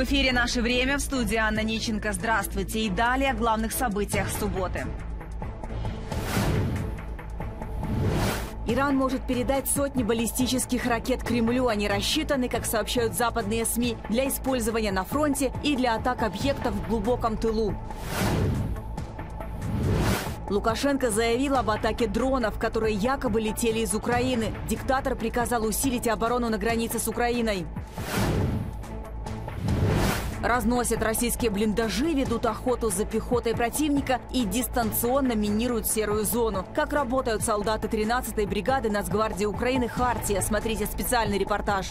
В эфире «Наше время», в студии Анна Ниченко. Здравствуйте. И далее о главных событиях субботы. Иран может передать сотни баллистических ракет Кремлю. Они рассчитаны, как сообщают западные СМИ, для использования на фронте и для атак объектов в глубоком тылу. Лукашенко заявил об атаке дронов, которые якобы летели из Украины. Диктатор приказал усилить оборону на границе с Украиной. Разносят российские блиндажи, ведут охоту за пехотой противника и дистанционно минируют серую зону. Как работают солдаты 13-й бригады Нацгвардии Украины «Хартия». Смотрите специальный репортаж.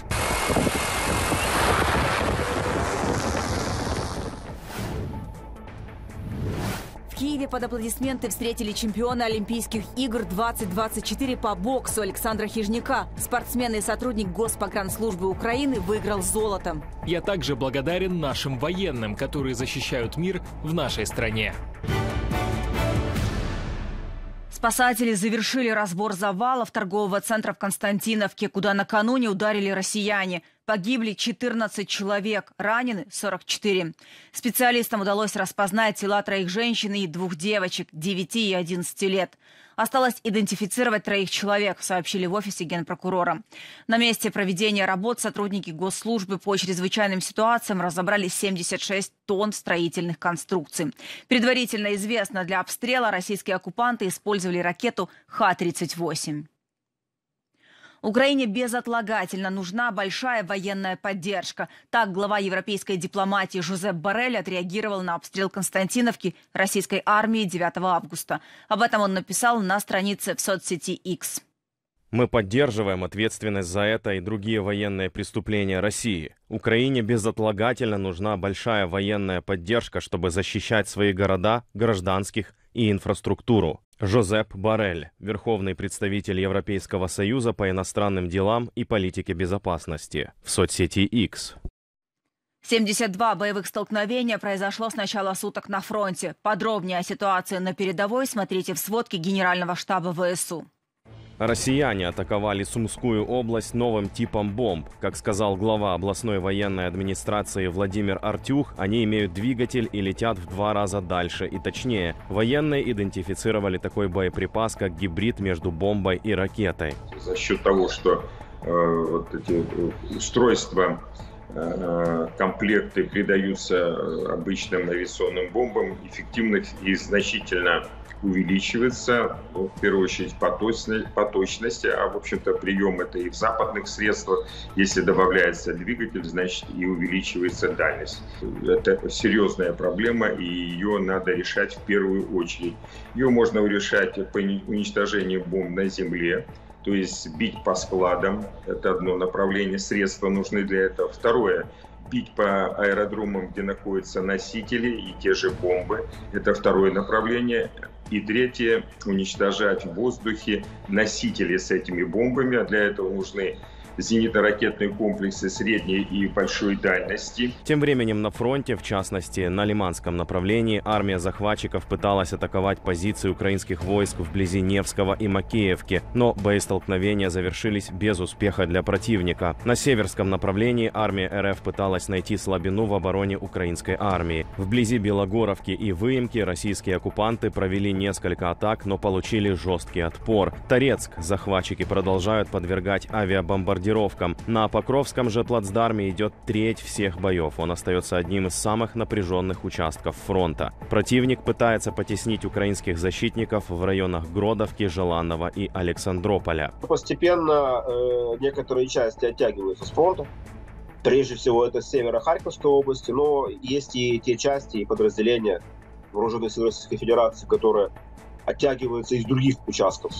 В Киеве под аплодисменты встретили чемпиона Олимпийских игр 2024 по боксу Александра Хижняка. Спортсмен и сотрудник Госпогранслужбы Украины выиграл золотом. Я также благодарен нашим военным, которые защищают мир в нашей стране. Спасатели завершили разбор завалов торгового центра в Константиновке, куда накануне ударили россияне. Погибли 14 человек, ранены 44. Специалистам удалось распознать тела троих женщин и двух девочек 9 и 11 лет. Осталось идентифицировать троих человек, сообщили в офисе генпрокурора. На месте проведения работ сотрудники госслужбы по чрезвычайным ситуациям разобрали 76 тонн строительных конструкций. Предварительно известно, для обстрела российские оккупанты использовали ракету Х-38. Украине безотлагательно нужна большая военная поддержка. Так глава европейской дипломатии Жозеп Боррель отреагировал на обстрел Константиновки российской армии 9 августа. Об этом он написал на странице в соцсети X. Мы поддерживаем ответственность за это и другие военные преступления России. Украине безотлагательно нужна большая военная поддержка, чтобы защищать свои города, гражданских и инфраструктуру. Жозеп Боррель, верховный представитель Европейского Союза по иностранным делам и политике безопасности, в соцсети X. 72 боевых столкновения произошло с начала суток на фронте. Подробнее о ситуации на передовой смотрите в сводке Генерального штаба ВСУ. Россияне атаковали Сумскую область новым типом бомб. Как сказал глава областной военной администрации Владимир Артюх, они имеют двигатель и летят в 2 раза дальше и точнее. Военные идентифицировали такой боеприпас как гибрид между бомбой и ракетой. За счет того, что вот эти устройства, комплекты придаются обычным авиационным бомбам, эффективность их значительно увеличивается, ну, в первую очередь по точности, а в общем-то прием это и в западных средствах. Если добавляется двигатель, значит и увеличивается дальность. Это серьезная проблема, и ее надо решать в первую очередь. Ее можно решать по уничтожению бомб на земле, то есть бить по складам, это одно направление, средства нужны для этого. Второе. Бить по аэродромам, где находятся носители и те же бомбы. Это второе направление. И третье – уничтожать в воздухе носители с этими бомбами. А для этого нужны зенитно-ракетные комплексы средней и большой дальности. Тем временем на фронте, в частности на Лиманском направлении, армия захватчиков пыталась атаковать позиции украинских войск вблизи Невского и Макеевки, но боестолкновения завершились без успеха для противника. На Северском направлении армия РФ пыталась найти слабину в обороне украинской армии. Вблизи Белогоровки и Выемки российские оккупанты провели несколько атак, но получили жесткий отпор. Торецк захватчики продолжают подвергать авиабомбардировкам. На Покровском же плацдарме идет треть всех боев. Он остается одним из самых напряженных участков фронта. Противник пытается потеснить украинских защитников в районах Гродовки, Желанного и Александрополя. Постепенно некоторые части оттягиваются с фронта. Прежде всего это с севера Харьковской области, но есть и те части и подразделения вооруженных сил Российской Федерации, которые оттягиваются из других участков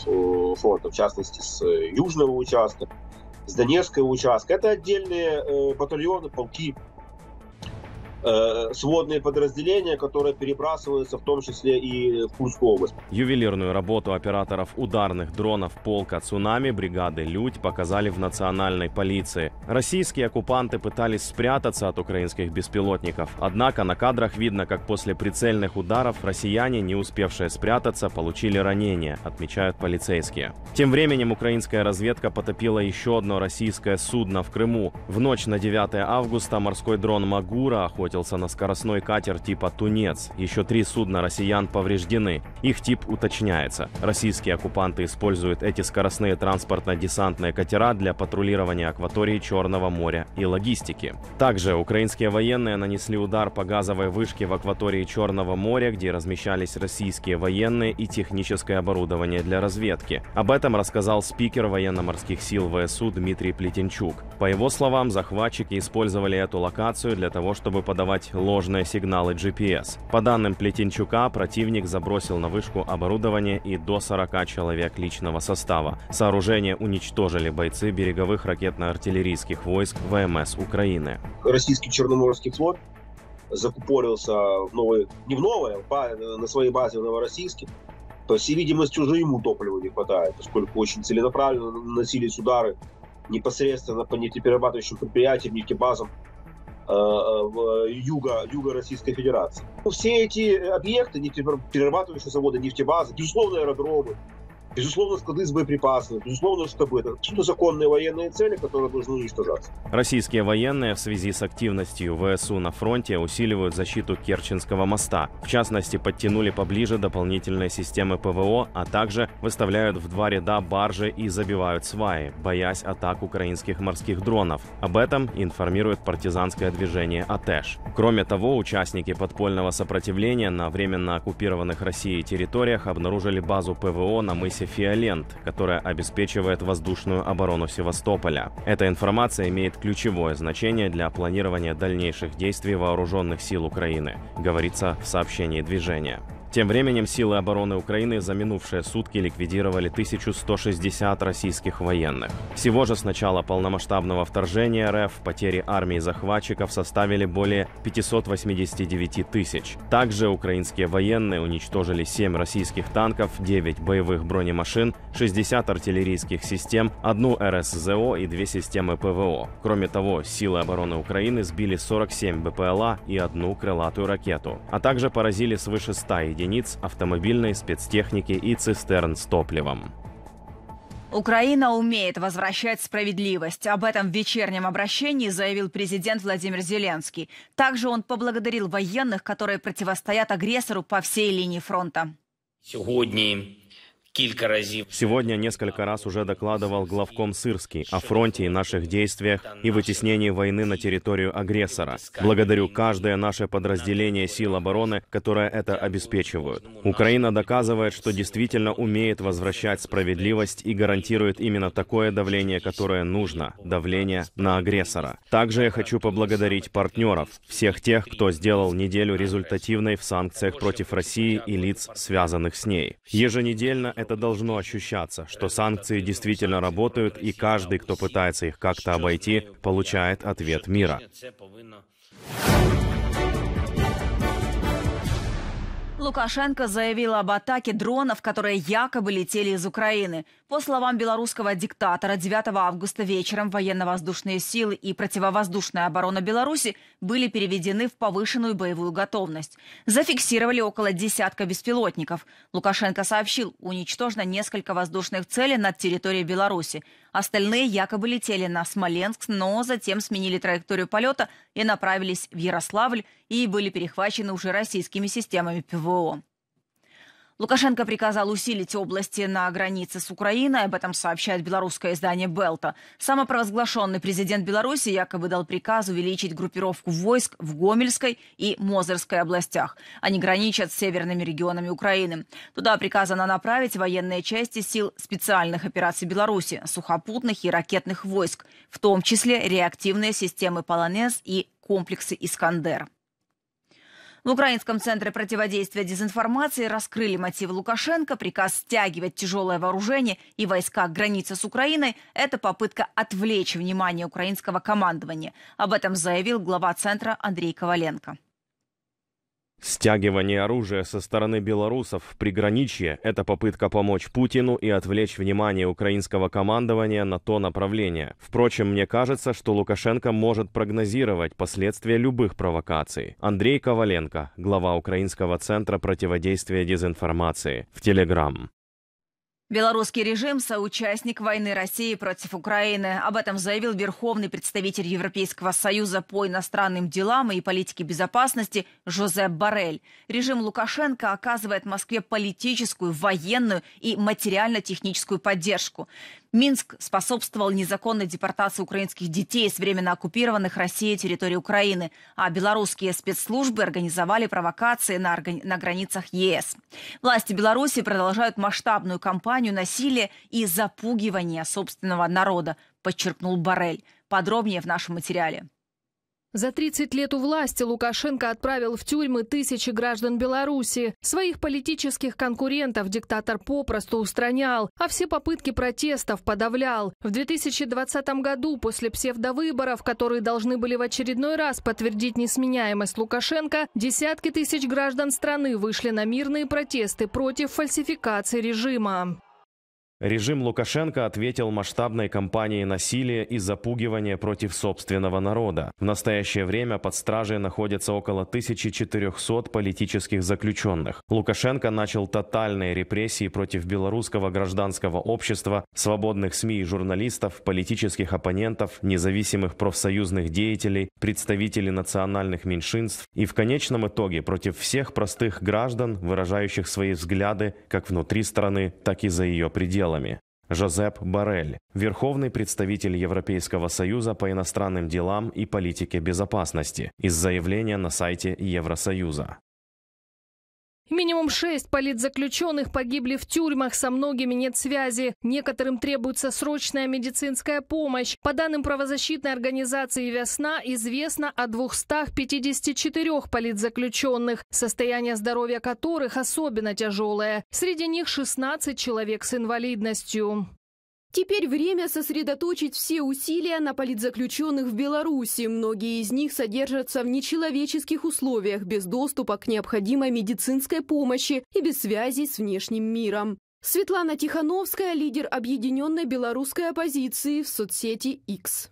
фронта, в частности с южного участка, с Донецкого участка. Это отдельные батальоны, полки, сводные подразделения, которые перебрасываются в том числе и в Курскую область. Ювелирную работу операторов ударных дронов полка «Цунами» бригады «Людь» показали в национальной полиции. Российские оккупанты пытались спрятаться от украинских беспилотников. Однако на кадрах видно, как после прицельных ударов россияне, не успевшие спрятаться, получили ранения, отмечают полицейские. Тем временем украинская разведка потопила еще одно российское судно в Крыму. В ночь на 9 августа морской дрон «Магура» охотился на скоростной катер типа «Тунец». Еще 3 судна россиян повреждены. Их тип уточняется. Российские оккупанты используют эти скоростные транспортно-десантные катера для патрулирования акватории Черного моря и логистики. Также украинские военные нанесли удар по газовой вышке в акватории Черного моря, где размещались российские военные и техническое оборудование для разведки. Об этом рассказал спикер военно-морских сил ВСУ Дмитрий Плетенчук. По его словам, захватчики использовали эту локацию для того, чтобы подавать ложные сигналы GPS. По данным Плетенчука, противник забросил на вышку оборудование и до 40 человек личного состава. Сооружение уничтожили бойцы береговых ракетно-артиллерийских войск ВМС Украины. Российский Черноморский флот закупорился на своей базе в Новороссийске. То есть, и, видимо, уже ему топлива не хватает, поскольку очень целенаправленно наносились удары непосредственно по нефтеперерабатывающим предприятиям, нефтебазам юга Российской Федерации. Все эти объекты, перерабатывающие заводы, нефтебазы, безусловно, аэродромы, безусловно, склады с боеприпасами, безусловно, штабы. Это абсолютно законные военные цели, которые должны уничтожаться. Российские военные в связи с активностью ВСУ на фронте усиливают защиту Керченского моста. В частности, подтянули поближе дополнительные системы ПВО, а также выставляют в 2 ряда баржи и забивают сваи, боясь атак украинских морских дронов. Об этом информирует партизанское движение АТЭШ. Кроме того, участники подпольного сопротивления на временно оккупированных Россией территориях обнаружили базу ПВО на мысе Фиолент, которая обеспечивает воздушную оборону Севастополя. Эта информация имеет ключевое значение для планирования дальнейших действий вооруженных сил Украины, говорится в сообщении движения. Тем временем силы обороны Украины за минувшие сутки ликвидировали 1160 российских военных. Всего же с начала полномасштабного вторжения РФ потери армии захватчиков составили более 589 тысяч. Также украинские военные уничтожили 7 российских танков, 9 боевых бронемашин, 60 артиллерийских систем, 1 РСЗО и 2 системы ПВО. Кроме того, силы обороны Украины сбили 47 БПЛА и 1 крылатую ракету, а также поразили свыше 100 единиц автомобильной спецтехники и цистерн с топливом. Украина умеет возвращать справедливость. Об этом в вечернем обращении заявил президент Владимир Зеленский. Также он поблагодарил военных, которые противостоят агрессору по всей линии фронта. Сегодня несколько раз уже докладывал главком Сырский о фронте и наших действиях и вытеснении войны на территорию агрессора. Благодарю каждое наше подразделение сил обороны, которое это обеспечивают. Украина доказывает, что действительно умеет возвращать справедливость и гарантирует именно такое давление, которое нужно – давление на агрессора. Также я хочу поблагодарить партнеров, всех тех, кто сделал неделю результативной в санкциях против России и лиц, связанных с ней. Еженедельно это должно ощущаться, что санкции действительно работают, и каждый, кто пытается их как-то обойти, получает ответ мира. Лукашенко заявил об атаке дронов, которые якобы летели из Украины. По словам белорусского диктатора, 9 августа вечером военно-воздушные силы и противовоздушная оборона Беларуси были переведены в повышенную боевую готовность. Зафиксировали около 10 беспилотников. Лукашенко сообщил, уничтожено несколько воздушных целей над территорией Беларуси. Остальные якобы летели на Смоленск, но затем сменили траекторию полета и направились в Ярославль и были перехвачены уже российскими системами ПВО. Лукашенко приказал усилить области на границе с Украиной, об этом сообщает белорусское издание «Белта». Самопровозглашенный президент Беларуси якобы дал приказ увеличить группировку войск в Гомельской и Мозырской областях. Они граничат с северными регионами Украины. Туда приказано направить военные части сил специальных операций Беларуси, сухопутных и ракетных войск, в том числе реактивные системы «Полонез» и комплексы «Искандер». В украинском центре противодействия дезинформации раскрыли мотивы Лукашенко. Приказ стягивать тяжелое вооружение и войска к границе с Украиной – это попытка отвлечь внимание украинского командования. Об этом заявил глава центра Андрей Коваленко. Стягивание оружия со стороны белорусов в приграничье – это попытка помочь Путину и отвлечь внимание украинского командования на то направление. Впрочем, мне кажется, что Лукашенко может прогнозировать последствия любых провокаций. Андрей Коваленко, глава Украинского центра противодействия дезинформации, в Телеграм. Белорусский режим – соучастник войны России против Украины. Об этом заявил верховный представитель Европейского союза по иностранным делам и политике безопасности Жозеп Боррель. Режим Лукашенко оказывает Москве политическую, военную и материально-техническую поддержку. Минск способствовал незаконной депортации украинских детей с временно оккупированных Россией территорий Украины, а белорусские спецслужбы организовали провокации на границах ЕС. Власти Беларуси продолжают масштабную кампанию насилия и запугивания собственного народа, подчеркнул Боррель. Подробнее в нашем материале. За 30 лет у власти Лукашенко отправил в тюрьмы тысячи граждан Беларуси. Своих политических конкурентов диктатор попросту устранял, а все попытки протестов подавлял. В 2020 году, после псевдовыборов, которые должны были в очередной раз подтвердить несменяемость Лукашенко, десятки тысяч граждан страны вышли на мирные протесты против фальсификации режима. Режим Лукашенко ответил масштабной кампанией насилия и запугивания против собственного народа. В настоящее время под стражей находятся около 1400 политических заключенных. Лукашенко начал тотальные репрессии против белорусского гражданского общества, свободных СМИ и журналистов, политических оппонентов, независимых профсоюзных деятелей, представителей национальных меньшинств и в конечном итоге против всех простых граждан, выражающих свои взгляды как внутри страны, так и за ее пределами. Жозеп Боррель, верховный представитель Европейского союза по иностранным делам и политике безопасности, из заявления на сайте Евросоюза. Минимум 6 политзаключенных погибли в тюрьмах, со многими нет связи. Некоторым требуется срочная медицинская помощь. По данным правозащитной организации «Весна», известно о 254 политзаключенных, состояние здоровья которых особенно тяжелое. Среди них 16 человек с инвалидностью. Теперь время сосредоточить все усилия на политзаключенных в Беларуси. Многие из них содержатся в нечеловеческих условиях, без доступа к необходимой медицинской помощи и без связи с внешним миром. Светлана Тихановская, лидер объединенной белорусской оппозиции в соцсети X.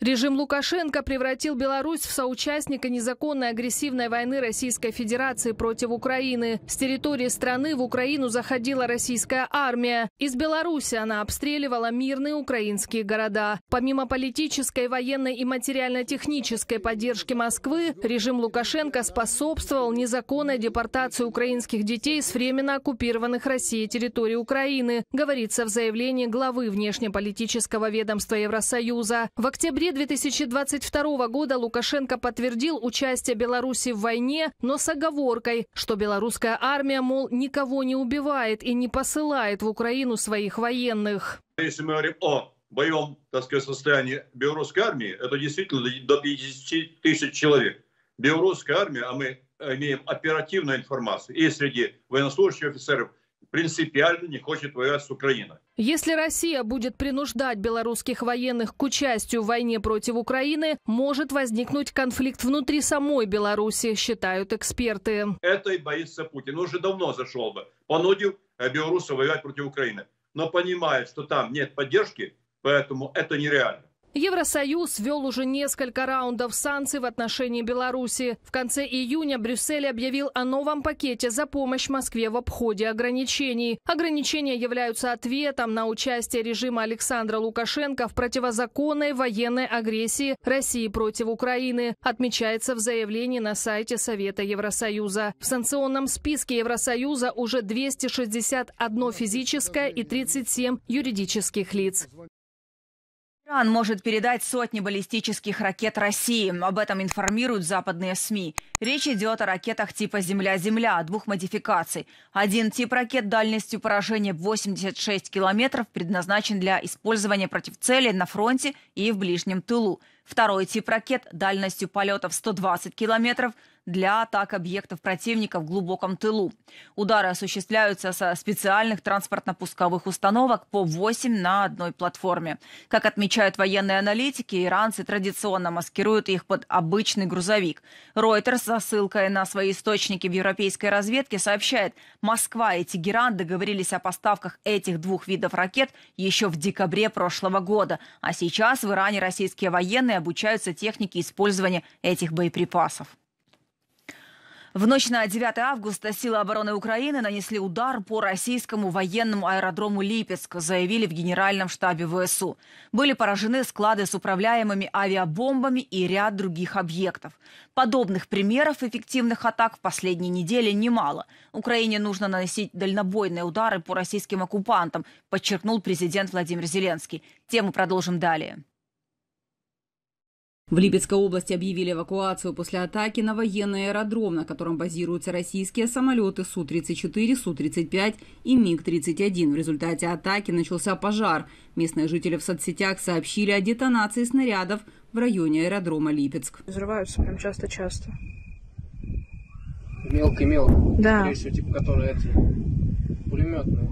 Режим Лукашенко превратил Беларусь в соучастника незаконной агрессивной войны Российской Федерации против Украины. С территории страны в Украину заходила российская армия. Из Беларуси она обстреливала мирные украинские города. Помимо политической, военной и материально-технической поддержки Москвы, режим Лукашенко способствовал незаконной депортации украинских детей с временно оккупированных Россией территорий Украины, говорится в заявлении главы внешнеполитического ведомства Евросоюза. В октябре 2022 года Лукашенко подтвердил участие Беларуси в войне, но с оговоркой, что белорусская армия, мол, никого не убивает и не посылает в Украину своих военных. Если мы говорим о боевом, так сказать, состоянии белорусской армии, это действительно до 50 тысяч человек. Белорусская армия, а мы имеем оперативную информацию, и среди военнослужащих офицеров, принципиально не хочет воевать с Украиной. Если Россия будет принуждать белорусских военных к участию в войне против Украины, может возникнуть конфликт внутри самой Беларуси, считают эксперты. Это и боится Путин. Он уже давно зашел бы, понудил белорусов воевать против Украины. Но понимает, что там нет поддержки, поэтому это нереально. Евросоюз ввел уже несколько раундов санкций в отношении Беларуси. В конце июня Брюссель объявил о новом пакете за помощь Москве в обходе ограничений. Ограничения являются ответом на участие режима Александра Лукашенко в противозаконной военной агрессии России против Украины, отмечается в заявлении на сайте Совета Евросоюза. В санкционном списке Евросоюза уже 261 физическое и 37 юридических лиц. Иран может передать сотни баллистических ракет России. Об этом информируют западные СМИ. Речь идет о ракетах типа «Земля-Земля» двух модификаций. Один тип ракет дальностью поражения 86 километров предназначен для использования против целей на фронте и в ближнем тылу. Второй тип ракет дальностью полетов 120 километров для атак объектов противника в глубоком тылу. Удары осуществляются со специальных транспортно-пусковых установок по 8 на одной платформе. Как отмечают военные аналитики, иранцы традиционно маскируют их под обычный грузовик. Reuters со ссылкой на свои источники в европейской разведке сообщает, Москва и Тегеран договорились о поставках этих двух видов ракет еще в декабре прошлого года. А сейчас в Иране российские военные обучаются технике использования этих боеприпасов. В ночь на 9 августа силы обороны Украины нанесли удар по российскому военному аэродрому Липецк, заявили в Генеральном штабе ВСУ. Были поражены склады с управляемыми авиабомбами и ряд других объектов. Подобных примеров эффективных атак в последние недели немало. Украине нужно наносить дальнобойные удары по российским оккупантам, подчеркнул президент Владимир Зеленский. Тему продолжим далее. В Липецкой области объявили эвакуацию после атаки на военный аэродром, на котором базируются российские самолеты Су-34, Су-35 и МиГ-31. В результате атаки начался пожар. Местные жители в соцсетях сообщили о детонации снарядов в районе аэродрома Липецк. Взрываются прям часто-часто. Мелко-мелко? Да. Скорее всего, типа, которые эти пулеметные.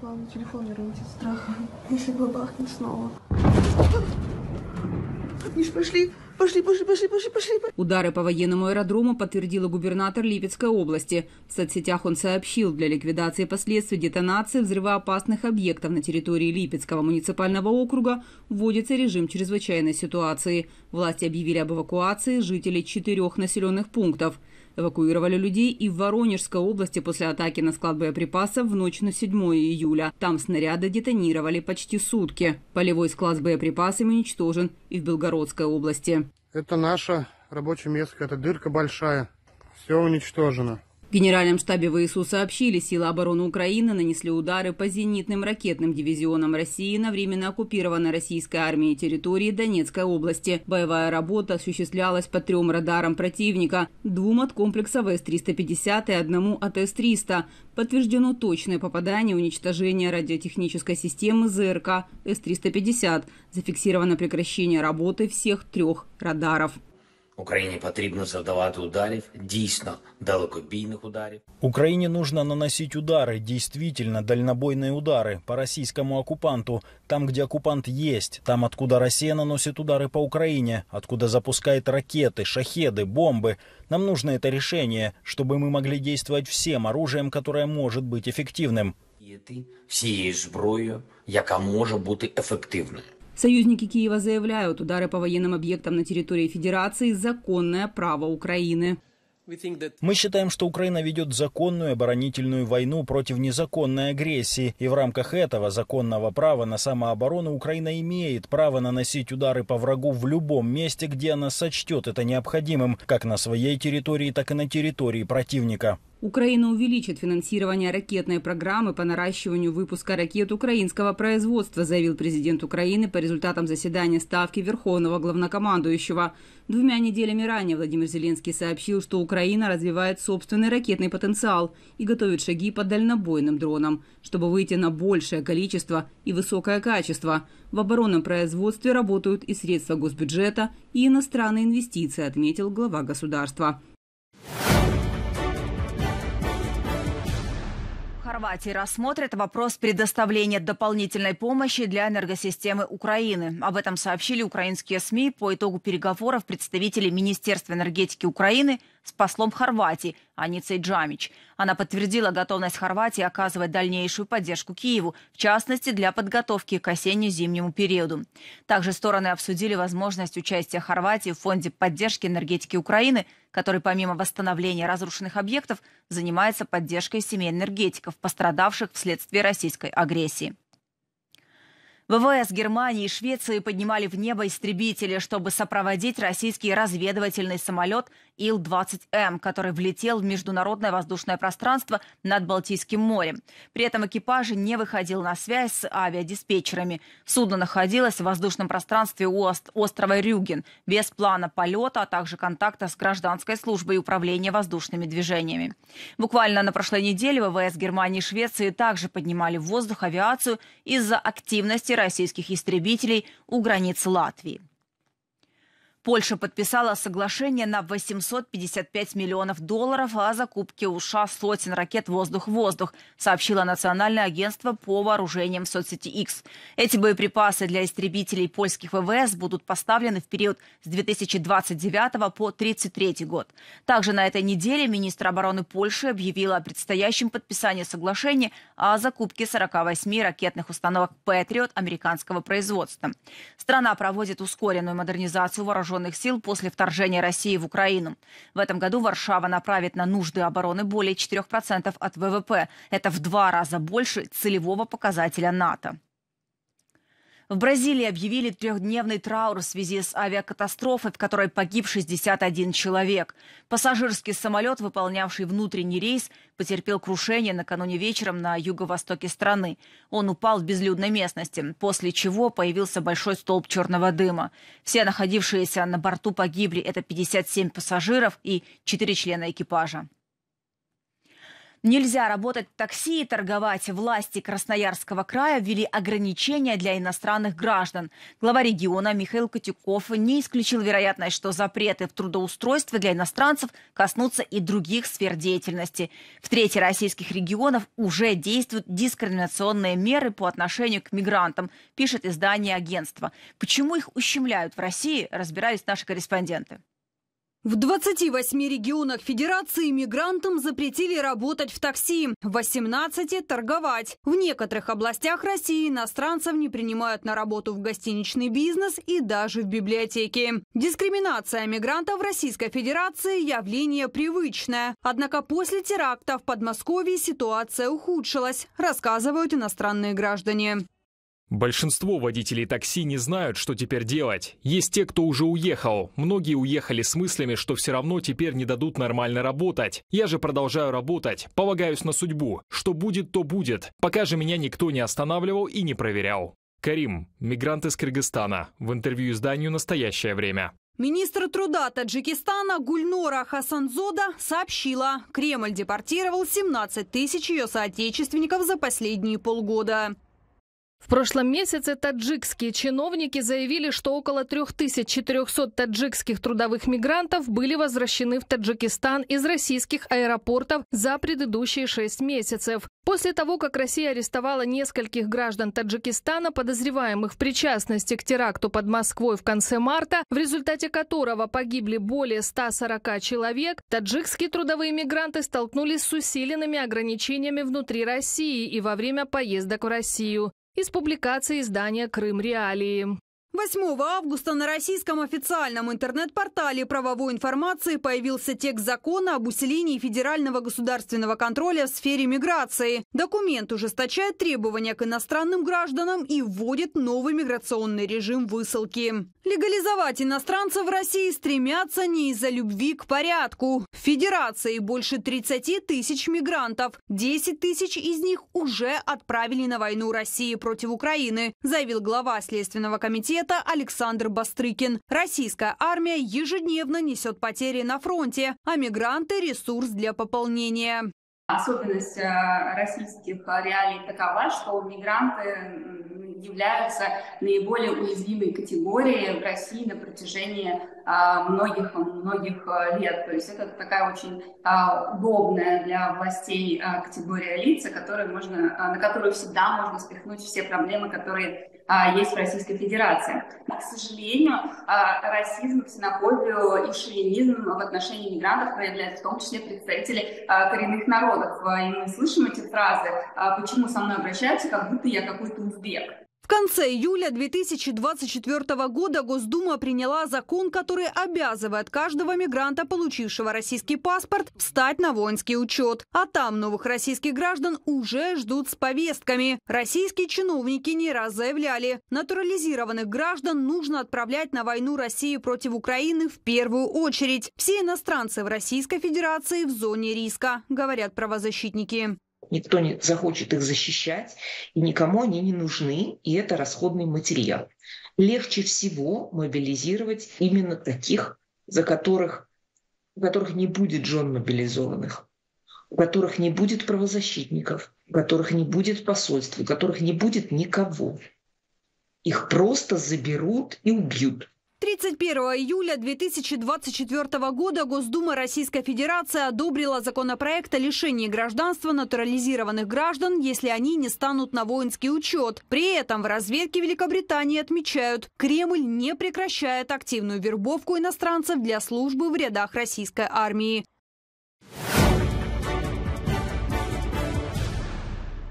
Главное, телефон не рвать от страха, если бабахнет снова. Миш, пошли. Удары по военному аэродрому подтвердила губернатор Липецкой области. В соцсетях он сообщил, для ликвидации последствий детонации взрывоопасных объектов на территории Липецкого муниципального округа вводится режим чрезвычайной ситуации. Власти объявили об эвакуации жителей 4 населенных пунктов. Эвакуировали людей и в Воронежской области после атаки на склад боеприпасов в ночь на 7 июля. Там снаряды детонировали почти сутки. Полевой склад с боеприпасами уничтожен и в Белгородской области. Это наше рабочее место, это дырка большая, все уничтожено. В Генеральном штабе ВСУ сообщили, силы обороны Украины нанесли удары по зенитным ракетным дивизионам России на временно оккупированной российской армией территории Донецкой области. Боевая работа осуществлялась по 3 радарам противника, 2 от комплексов С-350 и 1 от С-300. Подтверждено точное попадание и уничтожение радиотехнической системы ЗРК С-350. Зафиксировано прекращение работы всех 3 радаров. Украине нужно наносить удары, действительно дальнобойные удары по российскому оккупанту. Там, где оккупант есть, там, откуда Россия наносит удары по Украине, откуда запускает ракеты, шахеды, бомбы. Нам нужно это решение, чтобы мы могли действовать всем оружием, которое может быть эффективным. Союзники Киева заявляют, удары по военным объектам на территории Федерации – законное право Украины. Мы считаем, что Украина ведет законную оборонительную войну против незаконной агрессии. И в рамках этого законного права на самооборону Украина имеет право наносить удары по врагу в любом месте, где она сочтет это необходимым, как на своей территории, так и на территории противника. Украина увеличит финансирование ракетной программы по наращиванию выпуска ракет украинского производства, заявил президент Украины по результатам заседания Ставки Верховного Главнокомандующего. 2 неделями ранее Владимир Зеленский сообщил, что Украина развивает собственный ракетный потенциал и готовит шаги по дальнобойным дронам, чтобы выйти на большее количество и высокое качество. В оборонном производстве работают и средства госбюджета, и иностранные инвестиции, отметил глава государства. В Хорватии рассмотрят вопрос предоставления дополнительной помощи для энергосистемы Украины. Об этом сообщили украинские СМИ по итогу переговоров представителей Министерства энергетики Украины с послом Хорватии Аницей Джамич. Она подтвердила готовность Хорватии оказывать дальнейшую поддержку Киеву, в частности, для подготовки к осенне-зимнему периоду. Также стороны обсудили возможность участия Хорватии в Фонде поддержки энергетики Украины, который помимо восстановления разрушенных объектов занимается поддержкой семей энергетиков, пострадавших вследствие российской агрессии. ВВС Германии и Швеции поднимали в небо истребители, чтобы сопроводить российский разведывательный самолет Ил-20М, который влетел в международное воздушное пространство над Балтийским морем. При этом экипаж не выходил на связь с авиадиспетчерами. Судно находилось в воздушном пространстве у острова Рюген, без плана полета, а также контакта с гражданской службой управления воздушными движениями. Буквально на прошлой неделе ВВС Германии и Швеции также поднимали в воздух авиацию из-за активности российских истребителей у границ Латвии. Польша подписала соглашение на $855 миллионов о закупке у США сотен ракет «Воздух-воздух», сообщило Национальное агентство по вооружениям в соцсети X. Эти боеприпасы для истребителей польских ВВС будут поставлены в период с 2029 по 2033 год. Также на этой неделе министр обороны Польши объявила о предстоящем подписании соглашения о закупке 48 ракетных установок «Патриот» американского производства. Страна проводит ускоренную модернизацию вооруженных сил после вторжения России в Украину. В этом году Варшава направит на нужды обороны более 4% от ВВП. Это в 2 раза больше целевого показателя НАТО. В Бразилии объявили 3-дневный траур в связи с авиакатастрофой, в которой погиб 61 человек. Пассажирский самолет, выполнявший внутренний рейс, потерпел крушение накануне вечером на юго-востоке страны. Он упал в безлюдной местности, после чего появился большой столб черного дыма. Все находившиеся на борту погибли. Это 57 пассажиров и 4 члена экипажа. Нельзя работать в такси и торговать. Власти Красноярского края ввели ограничения для иностранных граждан. Глава региона Михаил Котюков не исключил вероятность, что запреты в трудоустройстве для иностранцев коснутся и других сфер деятельности. В трети российских регионов уже действуют дискриминационные меры по отношению к мигрантам, пишет издание агентства. Почему их ущемляют в России, разбирались наши корреспонденты. В 28 регионах Федерации мигрантам запретили работать в такси, в 18 – торговать. В некоторых областях России иностранцев не принимают на работу в гостиничный бизнес и даже в библиотеки. Дискриминация мигрантов в Российской Федерации – явление привычное. Однако после теракта в Подмосковье ситуация ухудшилась, рассказывают иностранные граждане. Большинство водителей такси не знают, что теперь делать. Есть те, кто уже уехал. Многие уехали с мыслями, что все равно теперь не дадут нормально работать. Я же продолжаю работать, полагаюсь на судьбу. Что будет, то будет. Пока же меня никто не останавливал и не проверял. Карим, мигрант из Кыргызстана, в интервью изданию «Настоящее время». Министр труда Таджикистана Гульнора Хасанзода сообщила, Кремль депортировал 17 тысяч ее соотечественников за последние полгода. В прошлом месяце таджикские чиновники заявили, что около 3400 таджикских трудовых мигрантов были возвращены в Таджикистан из российских аэропортов за предыдущие 6 месяцев. После того, как Россия арестовала нескольких граждан Таджикистана, подозреваемых в причастности к теракту под Москвой в конце марта, в результате которого погибли более 140 человек, таджикские трудовые мигранты столкнулись с усиленными ограничениями внутри России и во время поездок в Россию. Из публикации издания «Крым Реалии». 8 августа на российском официальном интернет-портале правовой информации появился текст закона об усилении федерального государственного контроля в сфере миграции. Документ ужесточает требования к иностранным гражданам и вводит новый миграционный режим высылки. Легализовать иностранцев в России стремятся не из-за любви к порядку. В Федерации больше 30 тысяч мигрантов. 10 тысяч из них уже отправили на войну России против Украины, заявил глава Следственного комитета Александр Бастрыкин. Российская армия ежедневно несет потери на фронте, а мигранты – ресурс для пополнения. Особенность российских реалий такова, что мигранты являются наиболее уязвимой категорией в России на протяжении многих лет. То есть это такая очень удобная для властей категория лиц, на которую всегда можно спихнуть все проблемы, которые есть в Российской Федерации. К сожалению, расизм, ксенофобию и шовинизм в отношении мигрантов проявляют в том числе представители коренных народов. И мы слышим эти фразы «почему со мной обращаются, как будто я какой-то узбек». В конце июля 2024 года Госдума приняла закон, который обязывает каждого мигранта, получившего российский паспорт, встать на воинский учет. А там новых российских граждан уже ждут с повестками. Российские чиновники не раз заявляли, натурализированных граждан нужно отправлять на войну России против Украины в первую очередь. Все иностранцы в Российской Федерации в зоне риска, говорят правозащитники. Никто не захочет их защищать, и никому они не нужны, и это расходный материал. Легче всего мобилизировать именно таких, у которых не будет жен мобилизованных, у которых не будет правозащитников, у которых не будет посольств, у которых не будет никого. Их просто заберут и убьют. 31 июля 2024 года Госдума Российской Федерации одобрила законопроект о лишении гражданства натурализированных граждан, если они не станут на воинский учет. При этом в разведке Великобритании отмечают, Кремль не прекращает активную вербовку иностранцев для службы в рядах российской армии.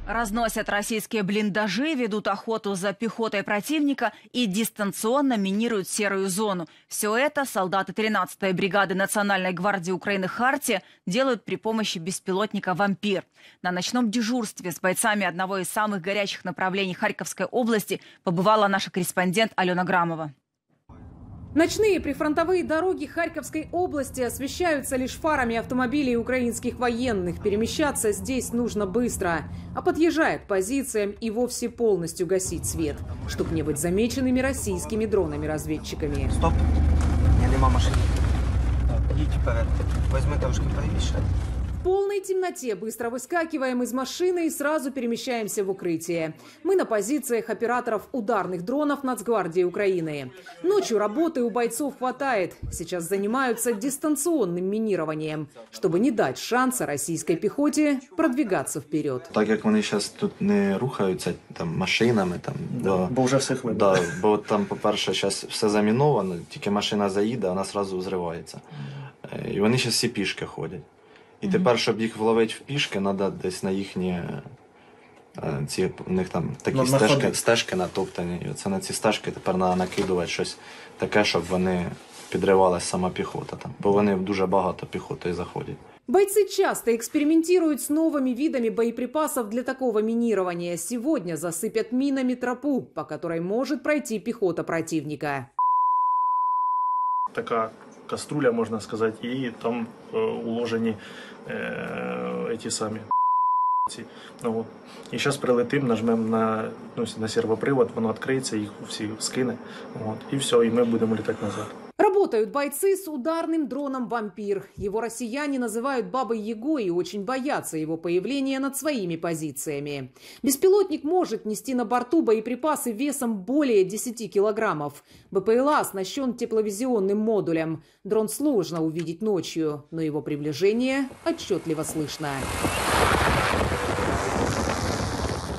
Разносят российские блиндажи, ведут охоту за пехотой противника и дистанционно минируют серую зону. Все это солдаты 13-й бригады Национальной гвардии Украины «Хартия» делают при помощи беспилотника «Вампир». На ночном дежурстве с бойцами одного из самых горячих направлений Харьковской области побывала наша корреспондент Алена Грамова. Ночные прифронтовые дороги Харьковской области освещаются лишь фарами автомобилей украинских военных. Перемещаться здесь нужно быстро. А подъезжая к позициям и вовсе полностью гасить свет, чтобы не быть замеченными российскими дронами-разведчиками. Стоп! Я не мама машина. Идите вперед. Возьми девушки повыше. В полной темноте быстро выскакиваем из машины и сразу перемещаемся в укрытие. Мы на позициях операторов ударных дронов Нацгвардии Украины. Ночью работы у бойцов хватает. Сейчас занимаются дистанционным минированием, чтобы не дать шанса российской пехоте продвигаться вперед. Так как они сейчас тут не рухаются там, машинами, там, да, бо уже всех видно. Да, бо там, по-перше, сейчас все заміновано, тільки машина заїде, вона сразу взривається. І вони зараз всі пішки ходять. І тепер, щоб їх вловити в пішки, треба десь на їхні ці, у них там такі стежки натоптані. І оце на ці стежки тепер треба накидувати щось таке, щоб вони підривалася сама піхота. Там. Бо вони дуже багато піхоти заходять. Бойцы часто экспериментируют с новыми видами боеприпасов для такого минирования. Сегодня засыпят минами тропу, по которой может пройти пехота противника. Такая кастрюля, можно сказать, и там уложены эти сами. Ну, вот. И сейчас прилетим, нажмем на, ну, на сервопривод, оно откроется, их все скинет, вот, и все, и мы будем летать назад. Работают бойцы с ударным дроном «Вампир». Его россияне называют «Бабой Яго» и очень боятся его появления над своими позициями. Беспилотник может нести на борту боеприпасы весом более 10 килограммов. БПЛА оснащен тепловизионным модулем. Дрон сложно увидеть ночью, но его приближение отчетливо слышно.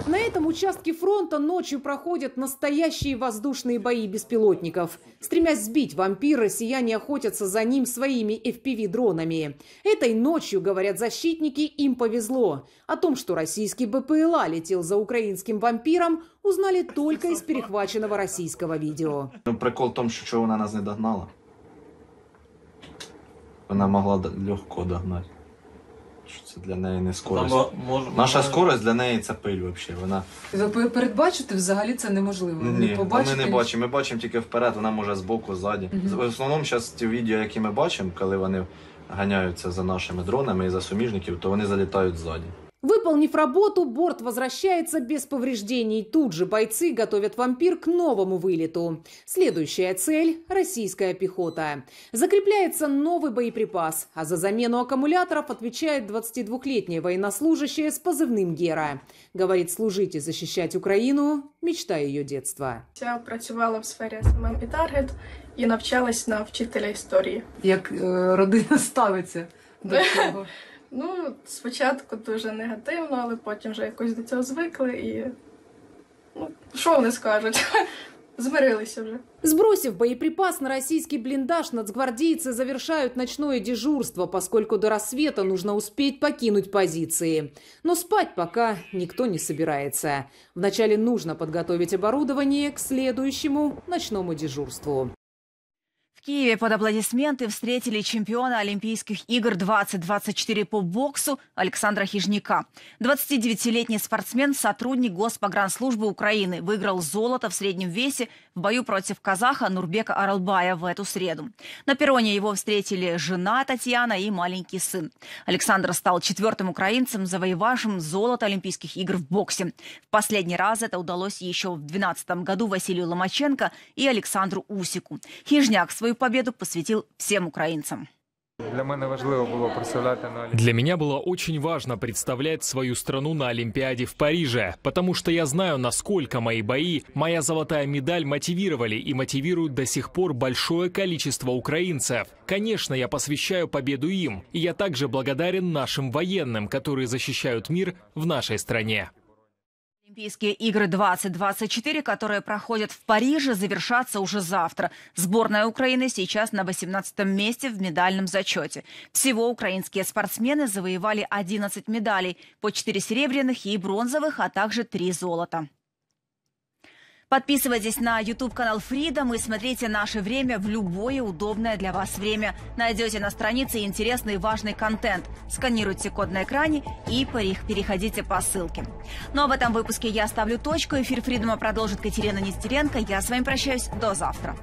На этом участке фронта ночью проходят настоящие воздушные бои беспилотников. Стремясь сбить «Вампир», россияне охотятся за ним своими FPV-дронами. Этой ночью, говорят защитники, им повезло. О том, что российский БПЛА летел за украинским «Вампиром», узнали только из перехваченного российского видео. Прикол в том, что она нас не догнала. Она могла легко догнать. Це для неї не скорость. Наша скорость для неї це пиль вообще. Вона... Ви передбачите взагалі це неможливо? Ні, побачите... Ми не бачимо. Ми бачимо тільки вперед, вона може збоку, ззаді. Угу. В основному зараз ті відео, які ми бачимо, коли вони ганяються за нашими дронами і за суміжників, то вони залітають ззаді. Выполнив работу, борт возвращается без повреждений. Тут же бойцы готовят «Вампир» к новому вылету. Следующая цель – российская пехота. Закрепляется новый боеприпас, а за замену аккумуляторов отвечает 22-летняя военнослужащая с позывным «Гера». Говорит, служить и защищать Украину – мечта ее детства. Я работала в сфере СММ и Таргет и навчалась на вчителя истории. Как родина ставится до этого? Ну, спочатку дуже негативно, але потім вже якось до цього звикли і, ну, що вони скажуть? Змирилися вже. Сбросив боеприпас на российский блиндаж, нацгвардейцы завершают ночное дежурство, поскольку до рассвета нужно успеть покинуть позиции. Но спать пока никто не собирается. Вначале нужно подготовить оборудование к следующему ночному дежурству. В Киеве под аплодисменты встретили чемпиона Олимпийских игр 2024 по боксу Александра Хижняка. 29-летний спортсмен, сотрудник Госпогранслужбы Украины, выиграл золото в среднем весе в бою против казаха Нурбека Аралбая в эту среду. На перроне его встретили жена Татьяна и маленький сын. Александр стал четвертым украинцем, завоевавшим золото Олимпийских игр в боксе. В последний раз это удалось еще в 2012 году Василию Ломаченко и Александру Усику. Хижняк свою победу посвятил всем украинцам. Для меня было очень важно представлять свою страну на Олимпиаде в Париже, потому что я знаю, насколько мои бои, моя золотая медаль мотивировали и мотивируют до сих пор большое количество украинцев. Конечно, я посвящаю победу им, и я также благодарен нашим военным, которые защищают мир в нашей стране. Олимпийские игры 2024, которые проходят в Париже, завершатся уже завтра. Сборная Украины сейчас на 18-м месте в медальном зачете. Всего украинские спортсмены завоевали 11 медалей, по 4 серебряных и бронзовых, а также 3 золота. Подписывайтесь на YouTube-канал FREEДОМ и смотрите «Наше время» в любое удобное для вас время. Найдете на странице интересный и важный контент. Сканируйте код на экране и переходите по ссылке. Ну а в этом выпуске я ставлю точку. Эфир FREEДОМа продолжит Катерина Нестеренко. Я с вами прощаюсь. До завтра.